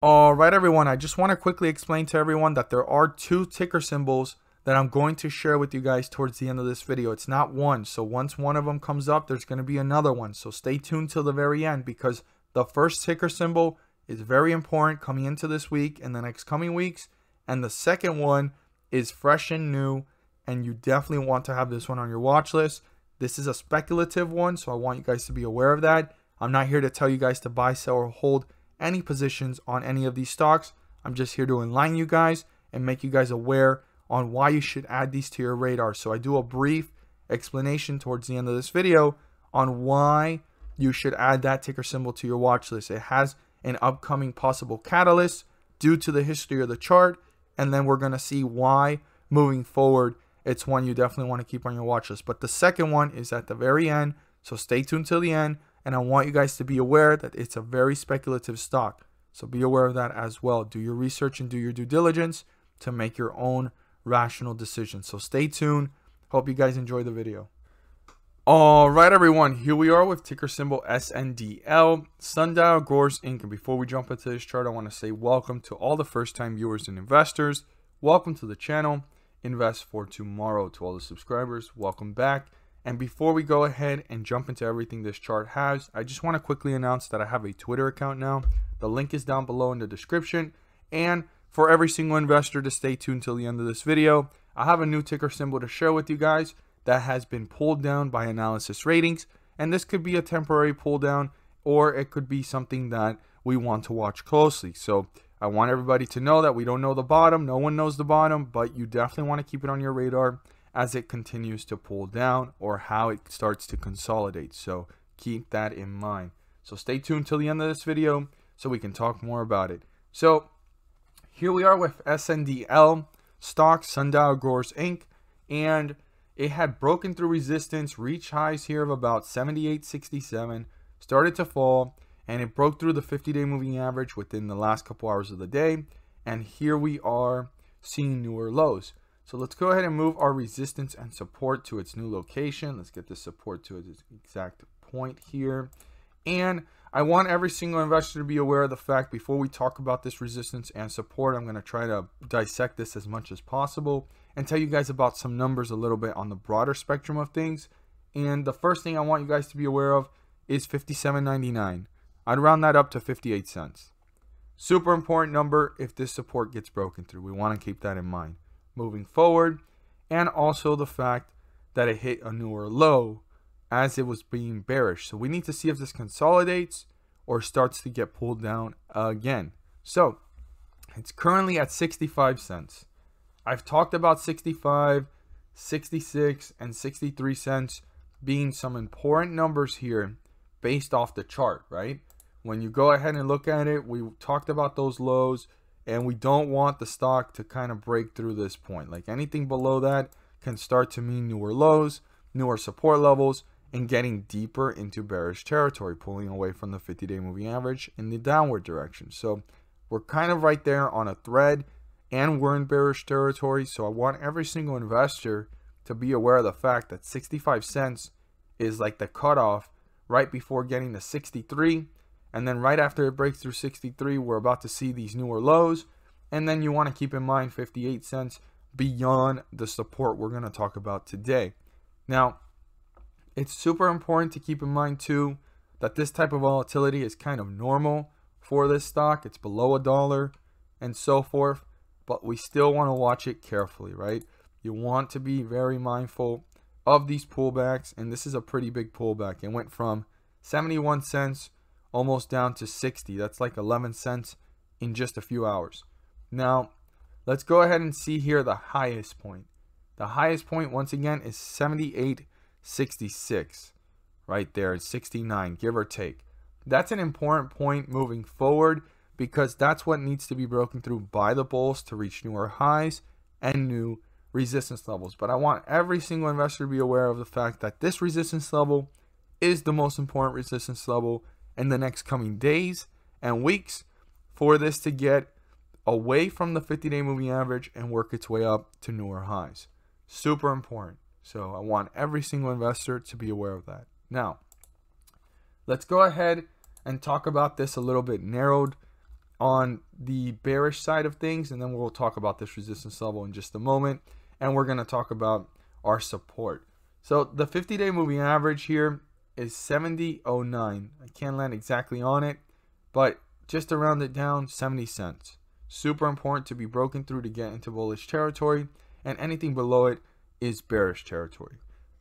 Alright everyone, I just want to quickly explain to everyone that there are two ticker symbols that I'm going to share with you guys towards the end of this video. It's not one, so once one of them comes up, there's going to be another one. So stay tuned till the very end, because the first ticker symbol is very important coming into this week and the next coming weeks. And the second one is fresh and new, and you definitely want to have this one on your watch list. This is a speculative one, so I want you guys to be aware of that. I'm not here to tell you guys to buy, sell, or hold any positions on any of these stocks. I'm just here to enlighten you guys and make you guys aware on why you should add these to your radar. So I do a brief explanation towards the end of this video on why you should add that ticker symbol to your watch list. It has an upcoming possible catalyst due to the history of the chart, and then we're going to see why moving forward it's one you definitely want to keep on your watch list. But the second one is at the very end, so stay tuned till the end. And I want you guys to be aware that it's a very speculative stock, so be aware of that as well. Do your research and do your due diligence to make your own rational decisions. So stay tuned. Hope you guys enjoy the video. All right, everyone. Here we are with ticker symbol SNDL, Sundial Growers Inc. And before we jump into this chart, I want to say welcome to all the first-time viewers and investors. Welcome to the channel. Invest for tomorrow. To all the subscribers, welcome back. And before we go ahead and jump into everything this chart has, I just want to quickly announce that I have a Twitter account now. The link is down below in the description. And for every single investor to stay tuned till the end of this video, I have a new ticker symbol to share with you guys that has been pulled down by Analysis Ratings. And this could be a temporary pull down, or it could be something that we want to watch closely. So I want everybody to know that we don't know the bottom. No one knows the bottom, but you definitely want to keep it on your radar as it continues to pull down or how it starts to consolidate. So keep that in mind. So stay tuned till the end of this video so we can talk more about it. So here we are with SNDL stock, Sundial Growers Inc. And it had broken through resistance, reached highs here of about 78.67, started to fall, and it broke through the 50-day moving average within the last couple hours of the day. And here we are seeing newer lows. So let's go ahead and move our resistance and support to its new location. Let's get the support to its exact point here. And I want every single investor to be aware of the fact, before we talk about this resistance and support, I'm going to try to dissect this as much as possible and tell you guys about some numbers a little bit on the broader spectrum of things. And the first thing I want you guys to be aware of is 57.99. I'd round that up to 58 cents. Super important number if this support gets broken through. We want to keep that in mind moving forward, and also the fact that it hit a newer low as it was being bearish. So we need to see if this consolidates or starts to get pulled down again. So it's currently at 65 cents. I've talked about 65, 66, and 63 cents being some important numbers here based off the chart, right? When you go ahead and look at it, we talked about those lows. And we don't want the stock to kind of break through this point. Like anything below that can start to mean newer lows, newer support levels, and getting deeper into bearish territory, pulling away from the 50-day moving average in the downward direction. So we're kind of right there on a thread, and we're in bearish territory. So I want every single investor to be aware of the fact that 65 cents is like the cutoff right before getting to 63. And then right after it breaks through 63, we're about to see these newer lows. And then you want to keep in mind 58 cents beyond the support we're going to talk about today. Now, it's super important to keep in mind too that this type of volatility is kind of normal for this stock. It's below $1 and so forth, but we still want to watch it carefully, right? You want to be very mindful of these pullbacks, and this is a pretty big pullback. It went from 71 cents almost down to 60. That's like 11 cents in just a few hours. Now, let's go ahead and see here the highest point. The highest point, once again, is 78.66. Right there, it's 69, give or take. That's an important point moving forward, because that's what needs to be broken through by the bulls to reach newer highs and new resistance levels. But I want every single investor to be aware of the fact that this resistance level is the most important resistance level in the next coming days and weeks for this to get away from the 50-day moving average and work its way up to newer highs. Super important. So I want every single investor to be aware of that. Now, let's go ahead and talk about this a little bit narrowed on the bearish side of things, and then we'll talk about this resistance level in just a moment, and we're going to talk about our support. So the 50-day moving average here is 70.09. I can't land exactly on it, but just to round it down, 70 cents. Super important to be broken through to get into bullish territory, and anything below it is bearish territory.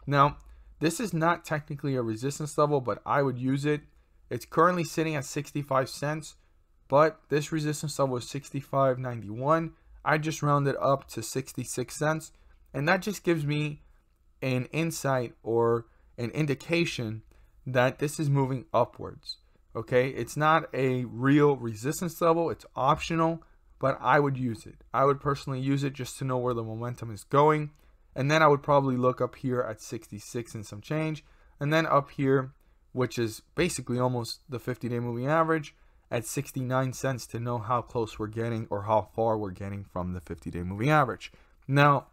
Now, this is not technically a resistance level, but I would use it. It's currently sitting at 65 cents, but this resistance level is 65.91. I just rounded up to 66 cents, and that just gives me an insight or an indication that this is moving upwards. Okay, it's not a real resistance level, it's optional, but I would use it. I would personally use it just to know where the momentum is going. And then I would probably look up here at 66 and some change, and then up here, which is basically almost the 50-day moving average, at 69 cents to know how close we're getting or how far we're getting from the 50-day moving average. Now,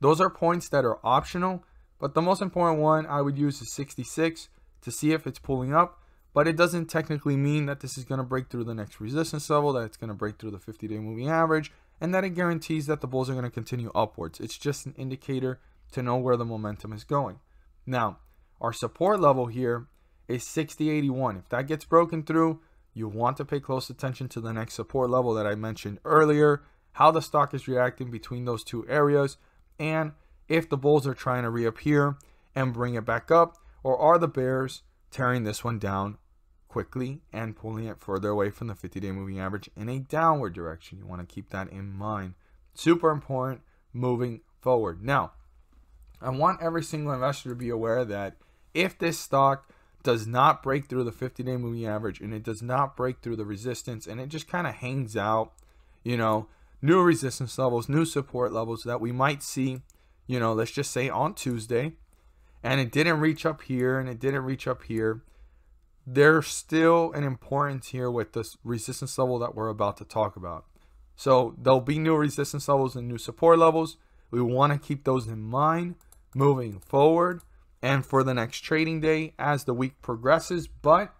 those are points that are optional, but the most important one I would use is 66 to see if it's pulling up, but it doesn't technically mean that this is going to break through the next resistance level, that it's going to break through the 50-day moving average, and that it guarantees that the bulls are going to continue upwards. It's just an indicator to know where the momentum is going. Now, our support level here is 60.81. If that gets broken through, you want to pay close attention to the next support level that I mentioned earlier, how the stock is reacting between those two areas, and if the bulls are trying to reappear and bring it back up, or are the bears tearing this one down quickly and pulling it further away from the 50-day moving average in a downward direction. You want to keep that in mind. Super important moving forward. Now, I want every single investor to be aware that if this stock does not break through the 50-day moving average and it does not break through the resistance and it just kind of hangs out, you know, new resistance levels, new support levels that we might see, you know, let's just say on Tuesday, and it didn't reach up here and it didn't reach up here, there's still an importance here with this resistance level that we're about to talk about. So there'll be new resistance levels and new support levels. We want to keep those in mind moving forward and for the next trading day as the week progresses. But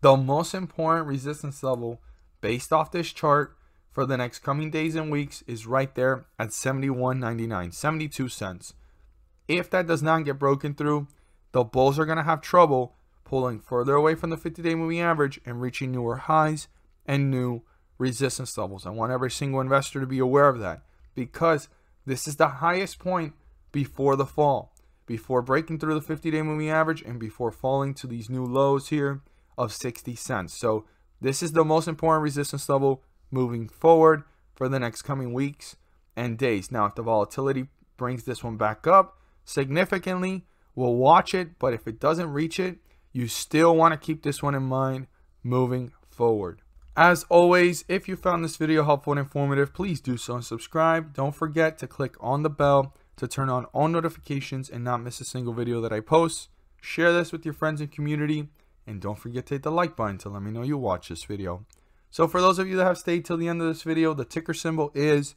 the most important resistance level based off this chart for the next coming days and weeks is right there at 71.99, 72 cents. If that does not get broken through, the bulls are going to have trouble pulling further away from the 50-day moving average and reaching newer highs and new resistance levels. I want every single investor to be aware of that, because this is the highest point before the fall, before breaking through the 50-day moving average and before falling to these new lows here of 60 cents. So this is the most important resistance level moving forward for the next coming weeks and days. Now, if the volatility brings this one back up significantly, we'll watch it, but if it doesn't reach it, you still want to keep this one in mind moving forward. As always, if you found this video helpful and informative, please do so and subscribe. Don't forget to click on the bell to turn on all notifications and not miss a single video that I post. Share this with your friends and community, and don't forget to hit the like button to let me know you watch this video. So for those of you that have stayed till the end of this video, the ticker symbol is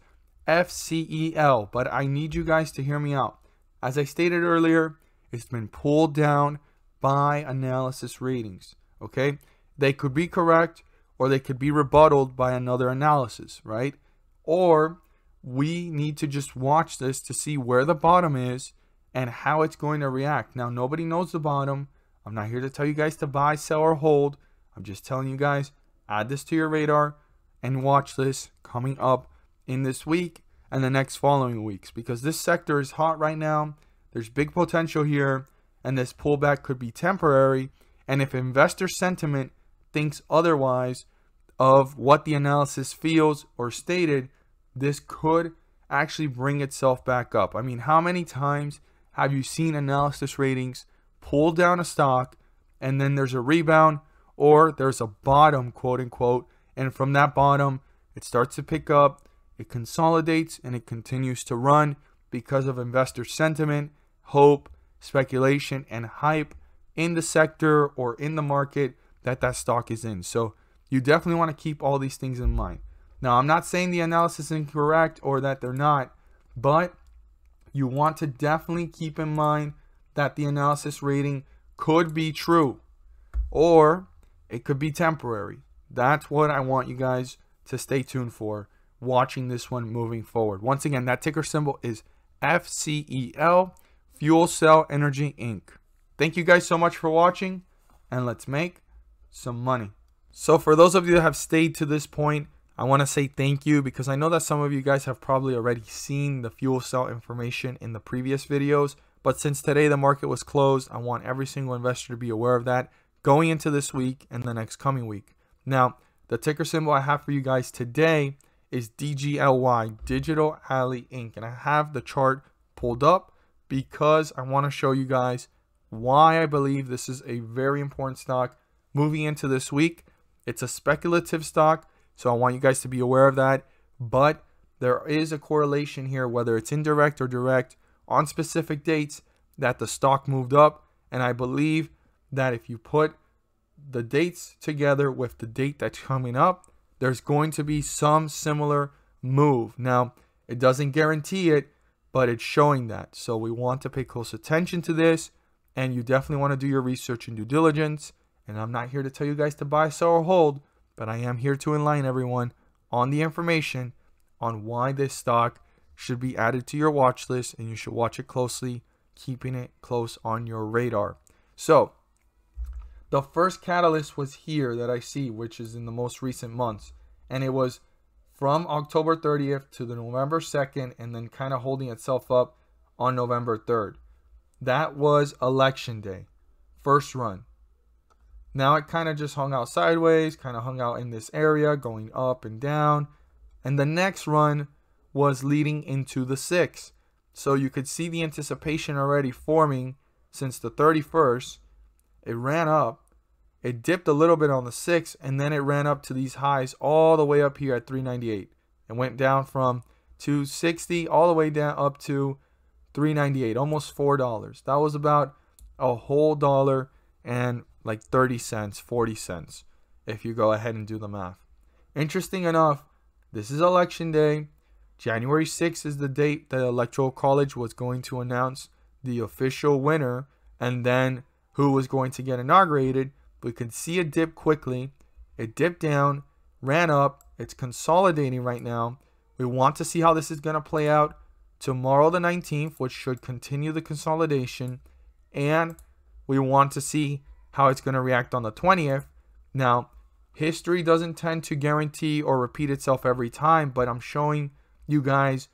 FCEL, but I need you guys to hear me out. As I stated earlier, it's been pulled down by analysis readings, okay? They could be correct, or they could be rebutted by another analysis, right? Or we need to just watch this to see where the bottom is and how it's going to react. Now, nobody knows the bottom. I'm not here to tell you guys to buy, sell, or hold. I'm just telling you guys, add this to your radar and watch this coming up in this week and the next following weeks, because this sector is hot right now. There's big potential here, and this pullback could be temporary. And if investor sentiment thinks otherwise of what the analysis feels or stated, this could actually bring itself back up. I mean, how many times have you seen analysis ratings pull down a stock and then there's a rebound, or there's a bottom, quote unquote, and from that bottom it starts to pick up, it consolidates, and it continues to run because of investor sentiment, hope, speculation, and hype in the sector or in the market that stock is in. So you definitely want to keep all these things in mind. Now, I'm not saying the analysis is incorrect or that they're not, but you want to definitely keep in mind that the analysis rating could be true, or it could be temporary, That's what I want you guys to stay tuned for watching this one moving forward. Once again, that ticker symbol is FCEL, Fuel Cell Energy, Inc. Thank you guys so much for watching, and let's make some money. So for those of you that have stayed to this point, I want to say thank you, because I know that some of you guys have probably already seen the fuel cell information in the previous videos. But since today the market was closed, I want every single investor to be aware of that going into this week and the next coming week. Now, the ticker symbol I have for you guys today is DGLY, Digital Ally Inc. And I have the chart pulled up because I want to show you guys why I believe this is a very important stock moving into this week. It's a speculative stock, so I want you guys to be aware of that. But there is a correlation here, whether it's indirect or direct, on specific dates that the stock moved up. And I believe that if you put the dates together with the date that's coming up, there's going to be some similar move. Now, it doesn't guarantee it, but it's showing that. So we want to pay close attention to this. And you definitely want to do your research and due diligence. And I'm not here to tell you guys to buy, sell, or hold, but I am here to enlighten everyone on the information on why this stock should be added to your watch list, and you should watch it closely, keeping it close on your radar. So the first catalyst was here that I see, which is in the most recent months, and it was from October 30th to the November 2nd, and then kind of holding itself up on November 3rd. That was election day, first run. Now it kind of just hung out sideways, kind of hung out in this area, going up and down. And the next run was leading into the 6th. So you could see the anticipation already forming since the 31st. It ran up. It dipped a little bit on the 6th, and then it ran up to these highs all the way up here at 398. And went down from 260 all the way down up to 398, almost $4. That was about a whole dollar and like 30 cents, 40 cents, if you go ahead and do the math. Interesting enough, this is election day. January 6th is the date that Electoral College was going to announce the official winner and then who was going to get inaugurated. We could see it dip quickly. It dipped down, ran up. It's consolidating right now. We want to see how this is going to play out tomorrow the 19th, which should continue the consolidation. And we want to see how it's going to react on the 20th. Now, history doesn't tend to guarantee or repeat itself every time, but I'm showing you guys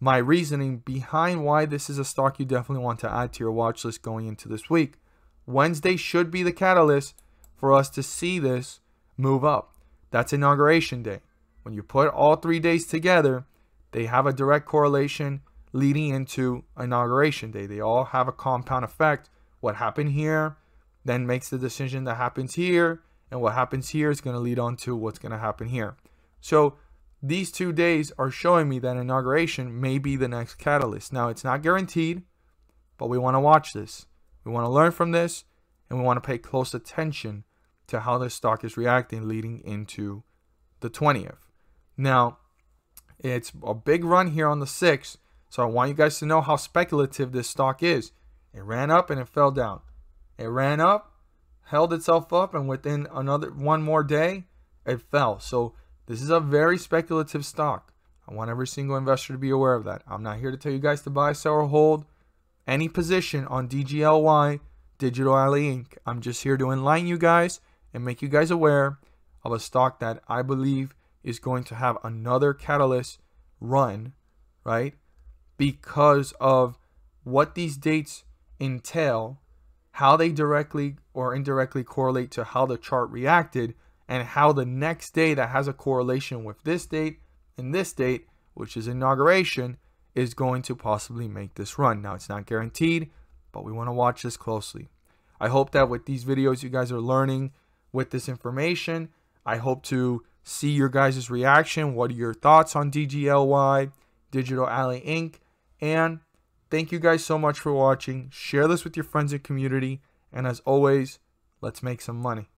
my reasoning behind why this is a stock you definitely want to add to your watch list going into this week. Wednesday should be the catalyst for us to see this move up. That's inauguration day. When you put all 3 days together, they have a direct correlation leading into inauguration day. They all have a compound effect. What happened here then makes the decision that happens here, and what happens here is going to lead on to what's going to happen here. So these 2 days are showing me that inauguration may be the next catalyst. Now, it's not guaranteed, but we want to watch this. We want to learn from this, and we want to pay close attention to how this stock is reacting leading into the 20th. Now, it's a big run here on the 6th, so I want you guys to know how speculative this stock is. It ran up and it fell down. It ran up, held itself up, and within one more day, it fell. So this is a very speculative stock. I want every single investor to be aware of that. I'm not here to tell you guys to buy, sell, or hold any position on DGLY, Digital Ally Inc. I'm just here to enlighten you guys and make you guys aware of a stock that I believe is going to have another catalyst run, right? Because of what these dates entail, how they directly or indirectly correlate to how the chart reacted, and how the next day that has a correlation with this date and this date, which is inauguration, is going to possibly make this run. Now, it's not guaranteed, but we want to watch this closely. I hope that with these videos, you guys are learning with this information. I hope to see your guys' reaction. What are your thoughts on DGLY, Digital Ally Inc? And thank you guys so much for watching. Share this with your friends and community. And as always, let's make some money.